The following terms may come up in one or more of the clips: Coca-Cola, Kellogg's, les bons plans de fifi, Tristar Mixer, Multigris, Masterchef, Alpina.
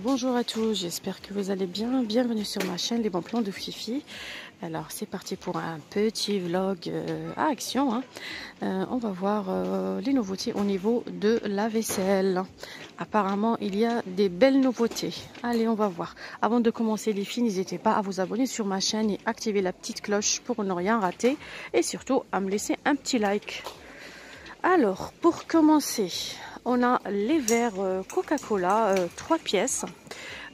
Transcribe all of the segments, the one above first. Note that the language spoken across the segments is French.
Bonjour à tous, j'espère que vous allez bien. Bienvenue sur ma chaîne Les Bons Plans de Fifi. Alors c'est parti pour un petit vlog à action. On va voir les nouveautés au niveau de la vaisselle. Apparemment il y a des belles nouveautés. Allez, on va voir. Avant de commencer les filles, n'hésitez pas à vous abonner sur ma chaîne et activer la petite cloche pour ne rien rater. Et surtout à me laisser un petit like. Alors pour commencer... On a les verres Coca-Cola, 3 pièces.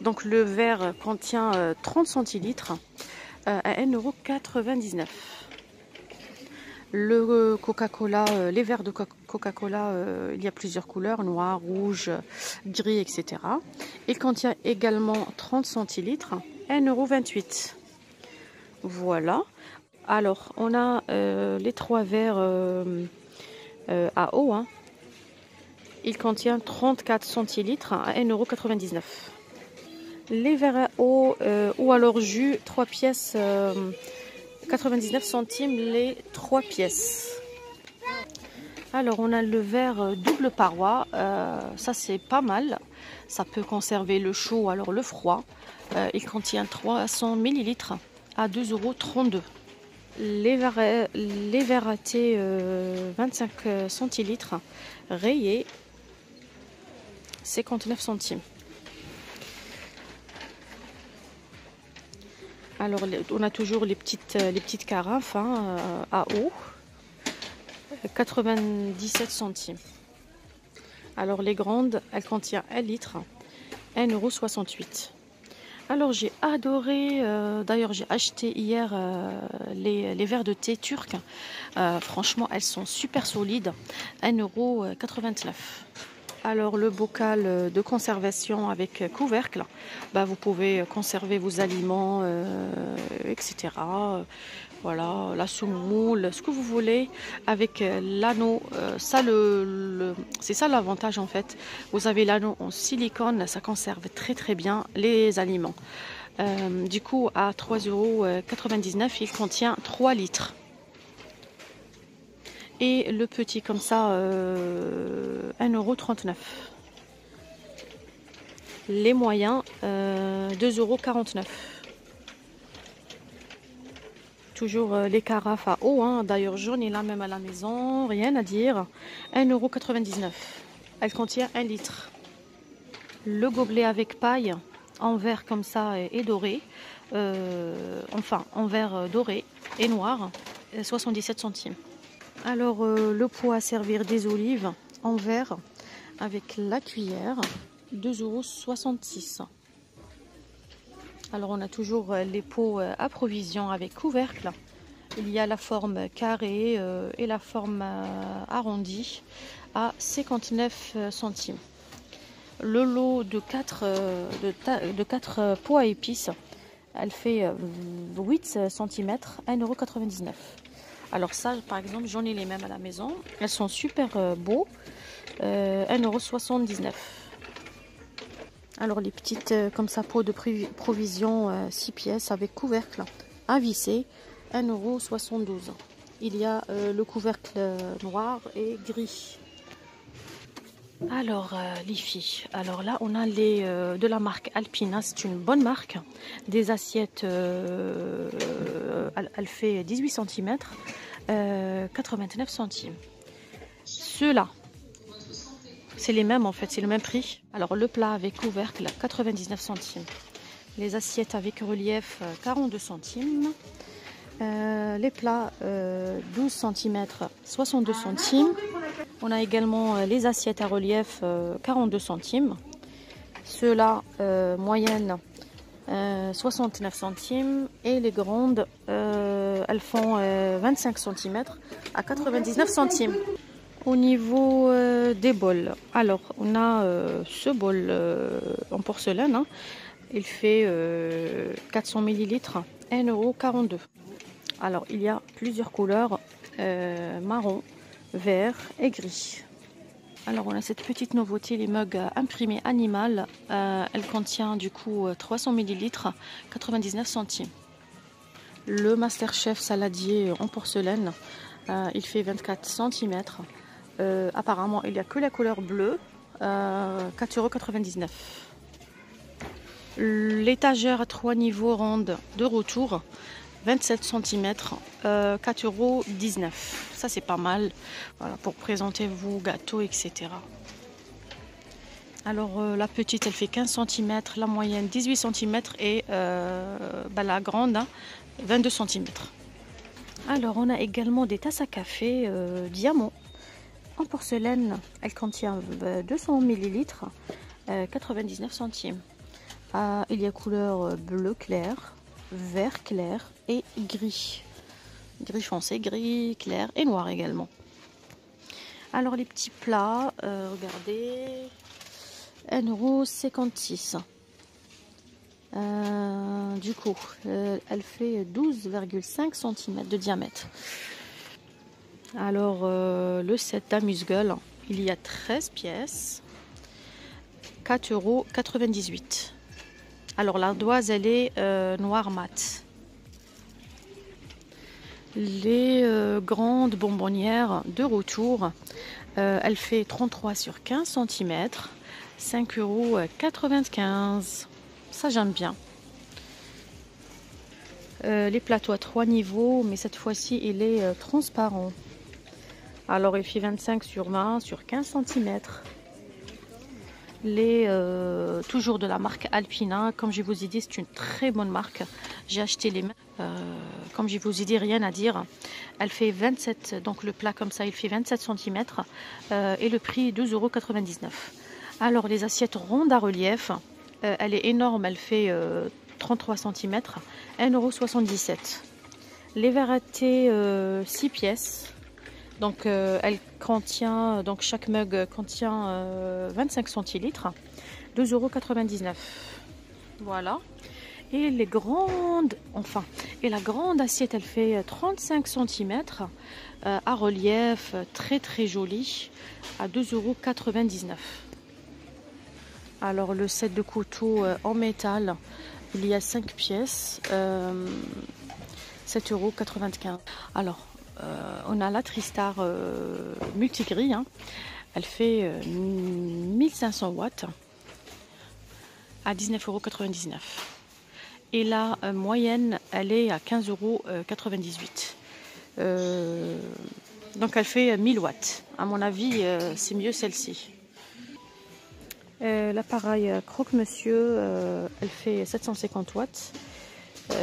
Donc le verre contient 30 centilitres à 1,99 €. Le Coca-Cola, les verres de Coca-Cola, il y a plusieurs couleurs, noir, rouge, gris, etc. Il contient également 30 centilitres à 1,28 €. Voilà. Alors, on a les 3 verres à eau, hein. Il contient 34 centilitres à 1,99 €. Les verres à eau ou alors jus, 3 pièces, 99 centimes les 3 pièces. Alors on a le verre double paroi, ça c'est pas mal. Ça peut conserver le chaud ou alors le froid. Il contient 300 millilitres à 2,32 €. Les verres à thé, 25 centilitres rayés. 59 centimes. Alors on a toujours les petites carafes à eau, 97 centimes. Alors les grandes, elles contiennent 1 litre, 1,68 €. Alors j'ai adoré, d'ailleurs j'ai acheté hier les verres de thé turcs. Franchement, elles sont super solides, 1,89 €. Alors le bocal de conservation avec couvercle, bah, vous pouvez conserver vos aliments, etc. Voilà, la semoule, ce que vous voulez avec l'anneau. Ça, c'est ça l'avantage en fait. Vous avez l'anneau en silicone, ça conserve très très bien les aliments. Du coup à 3,99 €, il contient 3 litres. Et le petit comme ça, 1,39 €. Les moyens, 2,49 €. Toujours les carafes à eau, hein. D'ailleurs j'en ai là même à la maison, rien à dire. 1,99 €. Elle contient 1 litre. Le gobelet avec paille, en verre comme ça et doré. Enfin, en verre doré et noir, 77 centimes. Alors le pot à servir des olives en verre avec la cuillère, 2,66 €. Alors on a toujours les pots à provision avec couvercle. Il y a la forme carrée et la forme arrondie à 59 centimes. Le lot de 4 pots à épices, elle fait 8 cm, 1,99 €. Alors ça, par exemple, j'en ai les mêmes à la maison. Elles sont super beaux. 1,79 €. Alors les petites, comme ça, pots de provision 6 pièces avec couvercle à visser. 1,72 €. Il y a le couvercle noir et gris. Alors les filles, alors là on a les de la marque Alpina, c'est une bonne marque, des assiettes, elle fait 18 cm, 89 centimes. Ceux-là, c'est les mêmes en fait, c'est le même prix. Alors le plat avec couvercle, 99 centimes. Les assiettes avec relief, 42 centimes. Les plats 12 cm, 62 centimes. On a également les assiettes à relief 42 centimes. Ceux-là, moyenne 69 centimes. Et les grandes, elles font 25 cm à 99 centimes. Au niveau des bols, alors on a ce bol en porcelaine. Hein. Il fait 400 ml, 1,42 €. Alors, il y a plusieurs couleurs, marron, vert et gris. Alors, on a cette petite nouveauté, les mugs imprimés animal. Elle contient du coup 300 ml, 99 centimes. Le Masterchef saladier en porcelaine, il fait 24 cm. Apparemment, il n'y a que la couleur bleue, 4,99 €. l'étagère à 3 niveaux ronde de retour, 27 cm, 4,19 €. Ça c'est pas mal, voilà, pour présenter vos gâteaux, etc. Alors la petite elle fait 15 cm, la moyenne 18 cm et la grande 22 cm. Alors on a également des tasses à café diamant en porcelaine. Elle contient 200 ml, 99 centimes. Il y a couleur bleu clair, vert clair et gris. Gris foncé, gris clair et noir également. Alors les petits plats, regardez, 1,56 €. Du coup, elle fait 12,5 cm de diamètre. Alors, le set d'amuse-gueule, il y a 13 pièces, 4,98 €. Alors, l'ardoise, elle est noire mat. Les grandes bonbonnières de retour, elle fait 33 sur 15 cm, 5,95 €. Ça, j'aime bien. Les plateaux à 3 niveaux, mais cette fois-ci, il est transparent. Alors, il fait 25 sur 20 sur 15 cm. Toujours de la marque Alpina. Comme je vous ai dit, c'est une très bonne marque. J'ai acheté les mêmes. Comme je vous ai dit, rien à dire. Elle fait 27, donc le plat comme ça, il fait 27 cm. Et le prix est 12,99 €. Alors, les assiettes rondes à relief, elle est énorme. Elle fait 33 cm, 1,77 €. Les verres à thé, 6 pièces. Donc, elle contient, donc chaque mug contient 25 centilitres, 2,99 €. Voilà. Et les grandes, enfin, et la grande assiette, elle fait 35 cm à relief, très très jolie, à 2,99 €. Alors, le set de couteaux en métal, il y a 5 pièces, 7,95 €. Alors, on a la Tristar Multigris, hein. Elle fait 1500 watts à 19,99 €. Et la moyenne, elle est à 15,98 €. Donc elle fait 1000 watts. À mon avis, c'est mieux celle-ci. L'appareil croque-monsieur, elle fait 750 watts,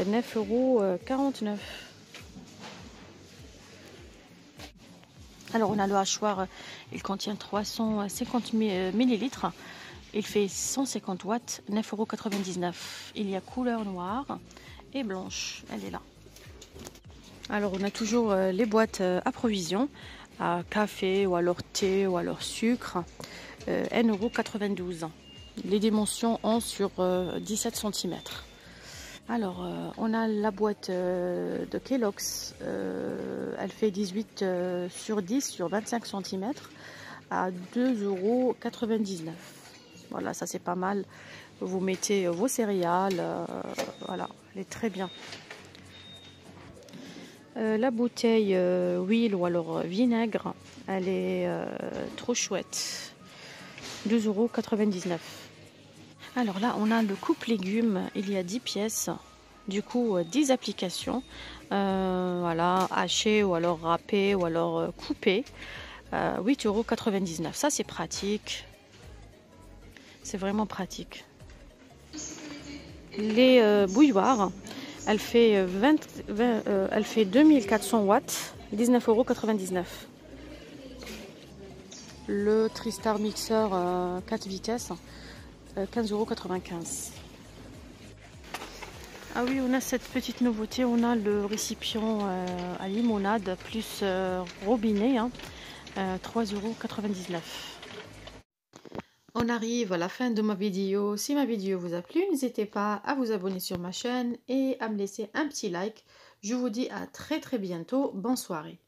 9,49 €. Alors on a le hachoir, il contient 350 ml, il fait 150 watts, 9,99 €. Il y a couleur noire et blanche, elle est là. Alors on a toujours les boîtes à provisions, à café ou alors thé ou alors sucre, 1,92 €. Les dimensions 11 sur 17 cm. Alors, on a la boîte de Kellogg's, elle fait 18 sur 10 sur 25 cm à 2,99 €. Voilà, ça c'est pas mal. Vous mettez vos céréales, voilà, elle est très bien. La bouteille huile ou alors vinaigre, elle est trop chouette, 2,99 €. Alors là, on a le coupe légumes, il y a 10 pièces, du coup 10 applications, voilà, hachées ou alors râpées ou alors coupées, 8,99 €. Ça c'est pratique, c'est vraiment pratique. Les bouilloires, elle fait, elle fait 2400 watts, 19,99 €. Le Tristar Mixer 4 vitesses, 15,95 €. Ah oui, on a cette petite nouveauté, on a le récipient à limonade plus robinet, hein, 3,99 €. On arrive à la fin de ma vidéo. Si ma vidéo vous a plu, n'hésitez pas à vous abonner sur ma chaîne et à me laisser un petit like. Je vous dis à très très bientôt. Bonne soirée.